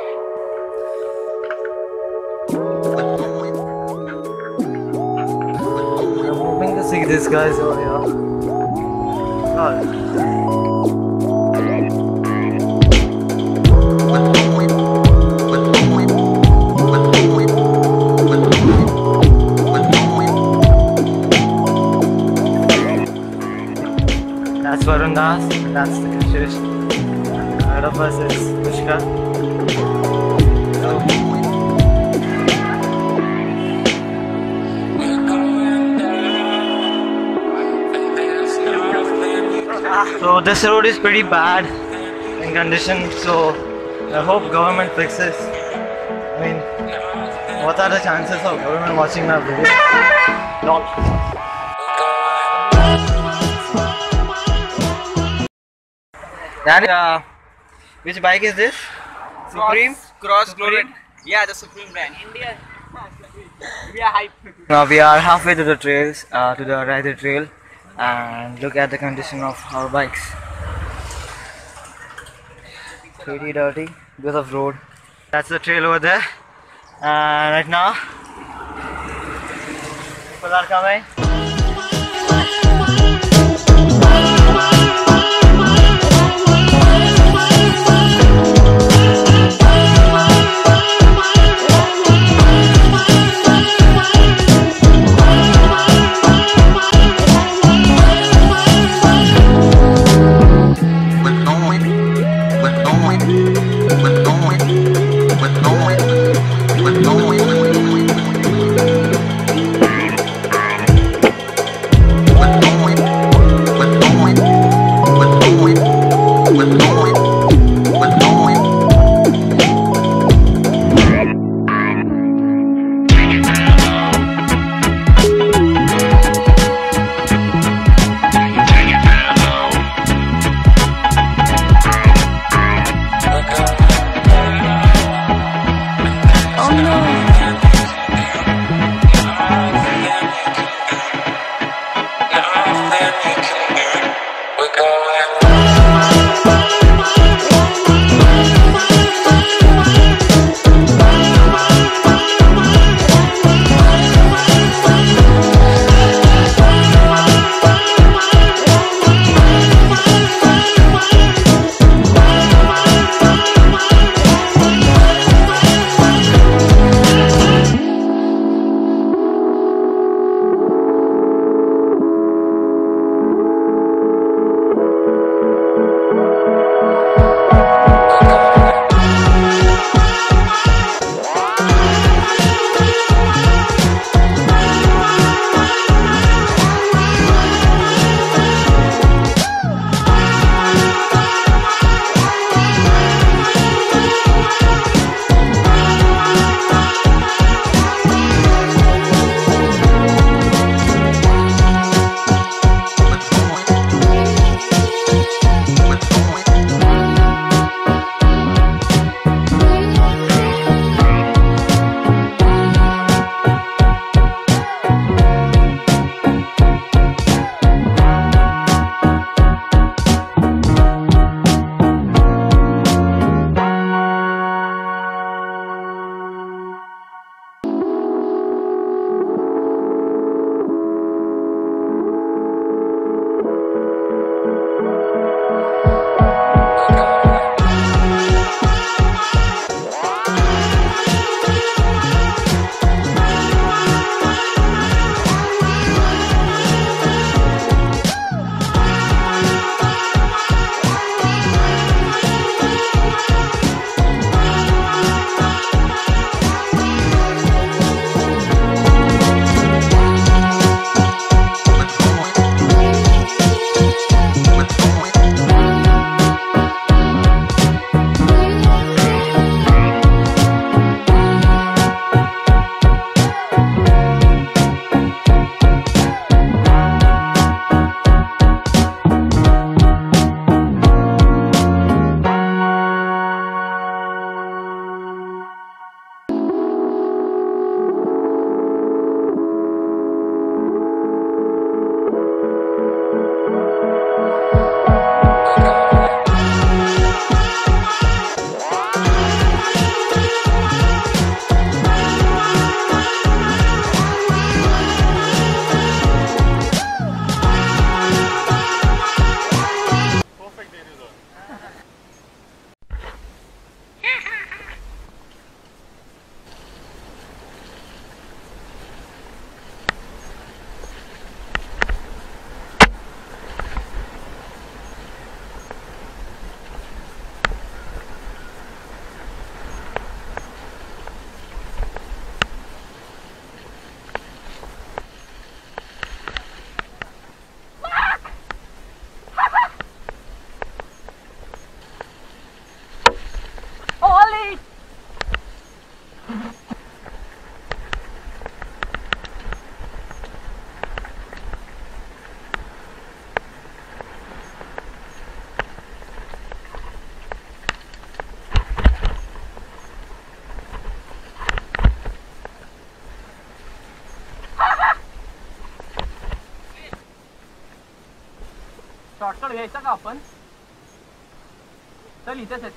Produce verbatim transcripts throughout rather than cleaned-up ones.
I'm hoping to see these guys over here. God. That's Varun Das, and that's the Kushish. And ahead of us is Kushka. So, so this road is pretty bad in condition, so I hope government fixes. I mean, what are the chances of government watching my video? Not. Uh, which bike is this? Supreme? Cross Glory. Yeah, the Supreme brand. India. We are hype. Now we are halfway to the trails, uh, to the Rider Trail, and look at the condition of our bikes. Pretty dirty because of road. That's the trail over there. And uh, right now, people are coming. ăștia घ्यायचा का आपण चल इथेच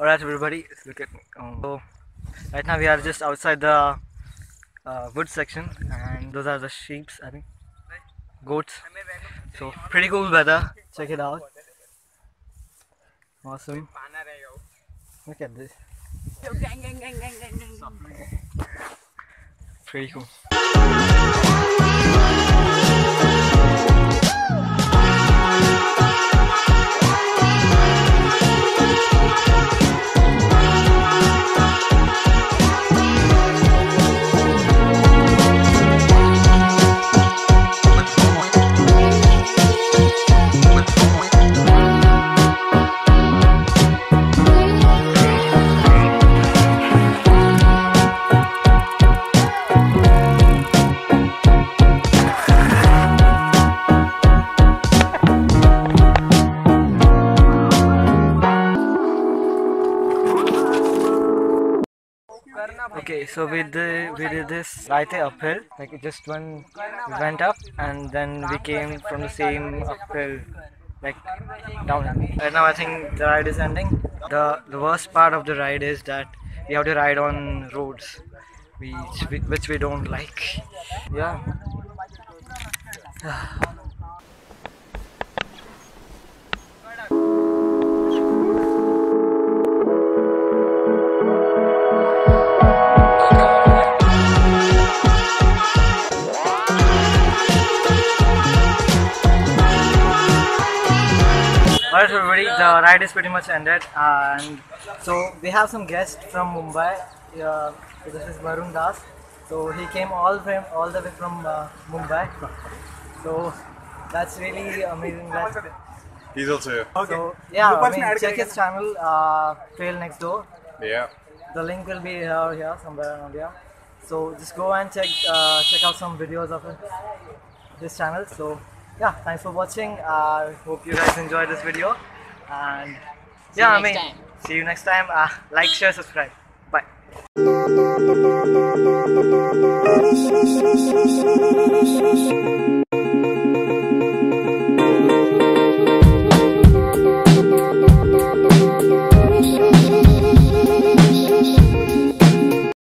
Alright everybody, look at me. So right now we are just outside the uh, wood section and those are the sheeps, I think, goats. So pretty cool weather, check it out. Awesome, look at this, pretty cool. Okay, so we did we did this right uphill, like just one we went up and then we came from the same uphill, like downhill. Right now I think the ride is ending. The the worst part of the ride is that we have to ride on roads, which we, which we don't like. Yeah. Alright everybody, the ride is pretty much ended and so we have some guests from Mumbai. Uh, so this is Varun Das, so he came all from all the way from uh, Mumbai, so that's really amazing. That's he's also here. Okay. So yeah, I mean, check his channel, uh, Trail Next Door. Yeah. The link will be here, here somewhere around here. So just go and check uh, check out some videos of this channel. So. Yeah, thanks for watching. I uh, hope you guys enjoyed this video. And see yeah, I mean, time. see you next time. Uh, like, share, subscribe. Bye.